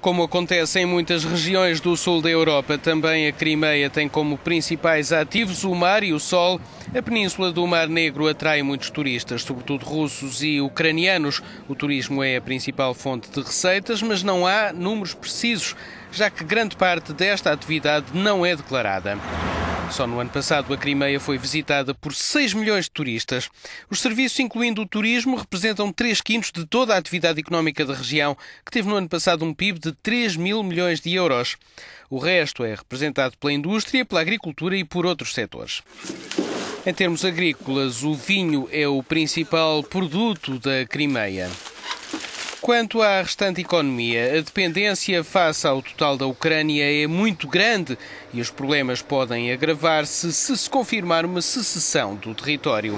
Como acontece em muitas regiões do sul da Europa, também a Crimeia tem como principais ativos o mar e o sol. A península do Mar Negro atrai muitos turistas, sobretudo russos e ucranianos. O turismo é a principal fonte de receitas, mas não há números precisos, já que grande parte desta atividade não é declarada. Só no ano passado, a Crimeia foi visitada por 6 milhões de turistas. Os serviços, incluindo o turismo, representam 3/5 de toda a atividade económica da região, que teve no ano passado um PIB de 3 mil milhões de euros. O resto é representado pela indústria, pela agricultura e por outros setores. Em termos agrícolas, o vinho é o principal produto da Crimeia. Quanto à restante economia, a dependência face ao total da Ucrânia é muito grande e os problemas podem agravar-se se se confirmar uma secessão do território.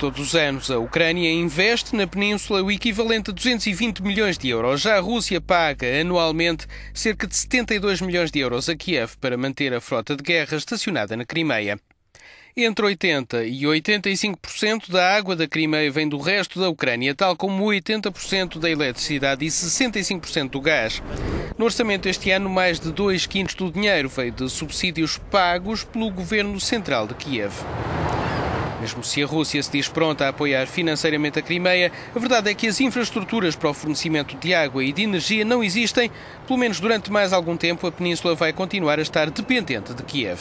Todos os anos, a Ucrânia investe na península o equivalente a 220 milhões de euros. Já a Rússia paga anualmente cerca de 72 milhões de euros a Kiev para manter a frota de guerra estacionada na Crimeia. Entre 80% e 85% da água da Crimeia vem do resto da Ucrânia, tal como 80% da eletricidade e 65% do gás. No orçamento deste ano, mais de 2/5 do dinheiro veio de subsídios pagos pelo governo central de Kiev. Mesmo se a Rússia se diz pronta a apoiar financeiramente a Crimeia, a verdade é que as infraestruturas para o fornecimento de água e de energia não existem. Pelo menos durante mais algum tempo, a península vai continuar a estar dependente de Kiev.